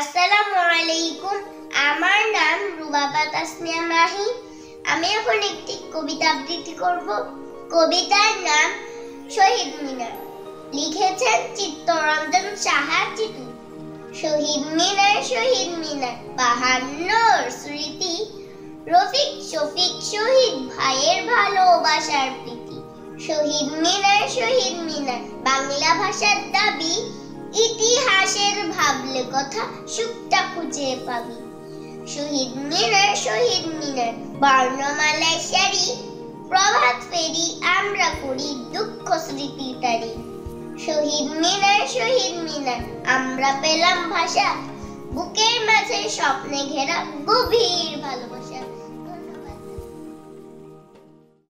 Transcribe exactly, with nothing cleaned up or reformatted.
আসসালামু আলাইকুম, আমার নাম রুবাবা তাসনিয়া মাহি। আমি এখন একটি কবিতা আবৃত্তি করব। কবিতার নাম শহীদ মিনার। লিখেছেন চিত্তরঞ্জন সাহা চিতু। শহীদ মিনার শহীদ মিনার বাহান্নর স্মৃতি, রফিক শফিক শহীদ ভাইয়ের ভালোবাসার প্রীতি। শহীদ মিনার শহীদ মিনার বাংলা ভাষার দাবি, ইতিহাসের ভাবলে কথা সুখটা খুঁজে পাবি। শহীদ মিনার শহীদ মিনার বর্ণমালায় সারি, প্রভাত ফেরি আমরা করি দুঃখ স্মৃতি তারি। শহীদ মিনার শহীদ মিনার আমরা পেলাম ভাষা, বুকের মাঝে স্বপ্নে ঘেরা গভীর ভালোবাসা।